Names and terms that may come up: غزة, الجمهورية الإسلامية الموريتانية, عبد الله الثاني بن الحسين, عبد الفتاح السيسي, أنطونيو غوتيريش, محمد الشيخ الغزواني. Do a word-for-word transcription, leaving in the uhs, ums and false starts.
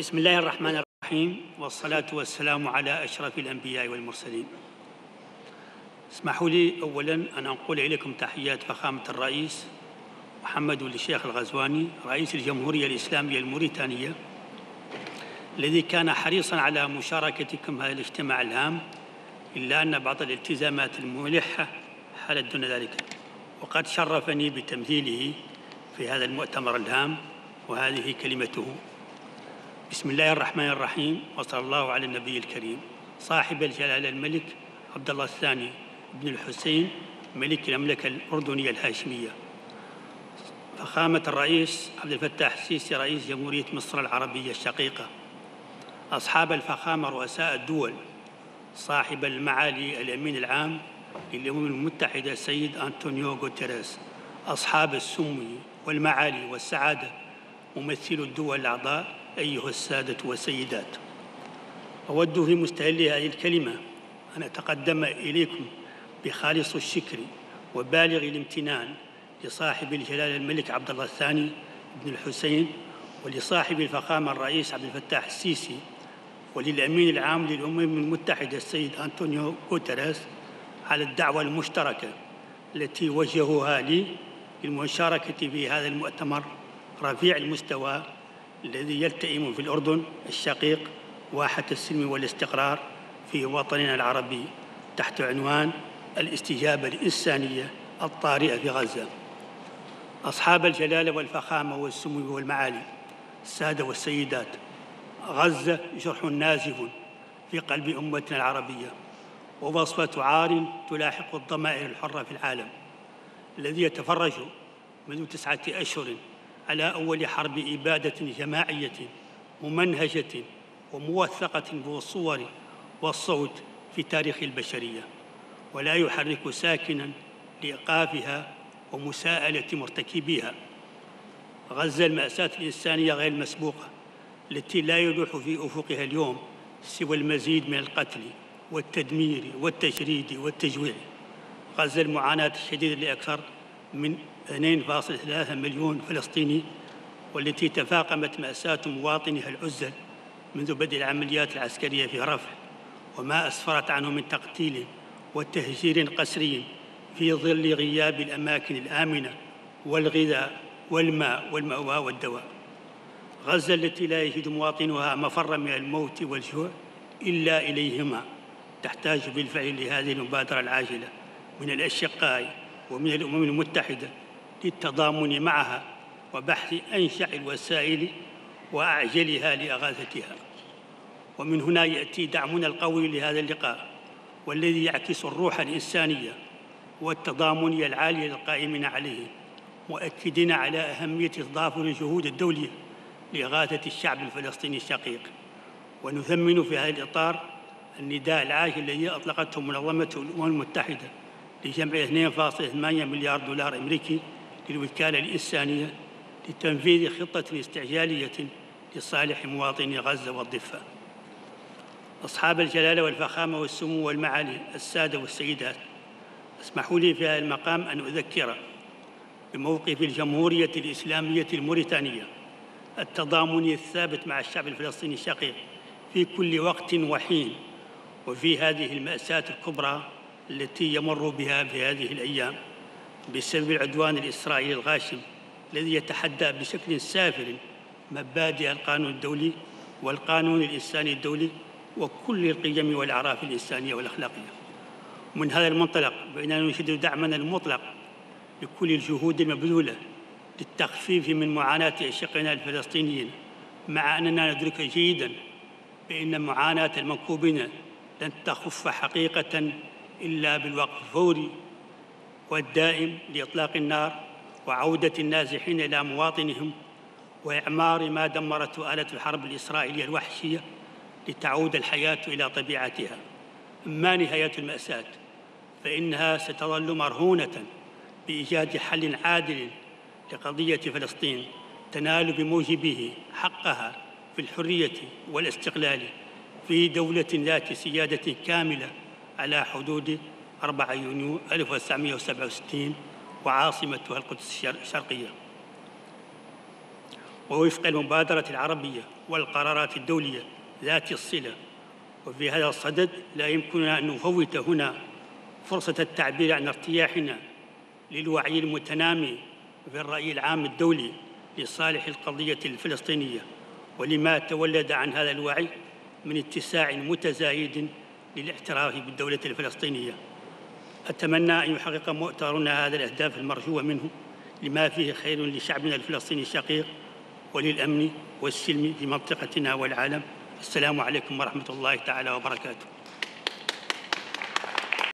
بسم الله الرحمن الرحيم، والصلاة والسلام على أشرف الأنبياء والمرسلين. اسمحوا لي أولاً أن أنقل إليكم تحيات فخامة الرئيس محمد الشيخ الغزواني رئيس الجمهورية الإسلامية الموريتانية، الذي كان حريصاً على مشاركتكم هذا الاجتماع الهام، إلا أن بعض الالتزامات الملحة حالت دون ذلك، وقد شرفني بتمثيله في هذا المؤتمر الهام، وهذه كلمته. بسم الله الرحمن الرحيم، وصلى الله على النبي الكريم صاحب الجلالة الملك عبد الله الثاني بن الحسين ملك المملكة الأردنية الهاشمية، فخامة الرئيس عبد الفتاح السيسي رئيس جمهورية مصر العربية الشقيقة، أصحاب الفخامة رؤساء الدول، صاحب المعالي الأمين العام للأمم المتحدة السيد أنطونيو غوتيريش، أصحاب السمو والمعالي والسعادة ممثلو الدول الأعضاء، أيها السادة والسيدات، أود في مستهلي هذه الكلمة أن أتقدم إليكم بخالص الشكر وبالغ الامتنان لصاحب الجلالة الملك عبد الله الثاني بن الحسين، ولصاحب الفخامة الرئيس عبد الفتاح السيسي، وللأمين العام للأمم المتحدة السيد أنطونيو غوتيريش على الدعوة المشتركة التي وجهوها لي للمشاركة في هذا المؤتمر رفيع المستوى الذي يلتئم في الأردن الشقيق واحة السلم والاستقرار في وطننا العربي تحت عنوان الاستجابة الإنسانية الطارئة في غزة. أصحاب الجلالة والفخامة والسمو والمعالي، السادة والسيدات، غزة جرح نازف في قلب أمتنا العربية، وبصفة عار تلاحق الضمائر الحرة في العالم، الذي يتفرج منذ تسعة أشهر على أول حرب إبادة جماعية ممنهجة وموثقة بالصور والصوت في تاريخ البشرية، ولا يحرك ساكناً لإيقافها ومساءلة مرتكبيها. غزة المأساة الإنسانية غير المسبوقة التي لا يلوح في أفقها اليوم سوى المزيد من القتل والتدمير والتجريد والتجويع. غزة المعاناة الشديدة لأكثر من اثنين فاصلة ثلاثة مليون فلسطيني، والتي تفاقمت مأساة مواطنها العزل منذ بدء العمليات العسكرية في رفح، وما أسفرت عنه من تقتيل وتهجير قسري في ظل غياب الأماكن الآمنة والغذاء والماء والمأوى والدواء. غزة التي لا يجد مواطنها مفرا من الموت والجوع إلا إليهما تحتاج بالفعل لهذه المبادرة العاجلة من الأشقاء ومن الأمم المتحدة للتضامن معها وبحث أنشع الوسائل وأعجلها لإغاثتها. ومن هنا يأتي دعمنا القوي لهذا اللقاء، والذي يعكس الروح الإنسانية والتضامنية العالية للقائمين عليه، مؤكدين على أهمية تضافر الجهود الدولية لإغاثة الشعب الفلسطيني الشقيق. ونثمن في هذا الإطار النداء العاجل الذي أطلقته منظمة الأمم المتحدة لجمع اثنين فاصلة ثمانية مليار دولار أمريكي للوكالة الإنسانية لتنفيذ خطة استعجالية لصالح مواطني غزة والضفة. أصحاب الجلالة والفخامة والسمو والمعالي، السادة والسيدات، اسمحوا لي في هذا المقام أن أذكر بموقف الجمهورية الإسلامية الموريتانية التضامني الثابت مع الشعب الفلسطيني الشقيق في كل وقت وحين، وفي هذه المأساة الكبرى التي يمر بها في هذه الأيام بسبب العدوان الإسرائيلي الغاشم الذي يتحدى بشكل سافر مبادئ القانون الدولي والقانون الإنساني الدولي وكل القيم والأعراف الإنسانية والأخلاقية. من هذا المنطلق بأننا نشدد دعمنا المطلق لكل الجهود المبذولة للتخفيف من معاناة أشقائنا الفلسطينيين، مع أننا ندرك جيداً بأن معاناة المنكوبين لن تخف حقيقةً إلا بالوقف الفوري والدائم لإطلاق النار وعودة النازحين إلى مواطنهم، وإعمار ما دمرته آلة الحرب الإسرائيلية الوحشية لتعود الحياة إلى طبيعتها. أما نهاية المأساة فإنها ستظل مرهونة بإيجاد حل عادل لقضية فلسطين تنال بموجبه حقها في الحرية والاستقلال في دولة ذات سيادة كاملة على حدود أربعة يونيو ألف وتسعمائة وسبعة وستين وعاصمتها القدس الشرقية. ووفق المبادرة العربية والقرارات الدولية ذات الصلة. وفي هذا الصدد لا يمكننا أن نفوت هنا فرصة التعبير عن ارتياحنا للوعي المتنامي في الرأي العام الدولي لصالح القضية الفلسطينية ولما تولد عن هذا الوعي من اتساع متزايد للاعتراف بالدولة الفلسطينية. أتمنى أن يحقق مؤتمرنا هذا الأهداف المرجوة منه لما فيه خير لشعبنا الفلسطيني الشقيق وللأمن والسلم في منطقتنا والعالم. السلام عليكم ورحمة الله تعالى وبركاته.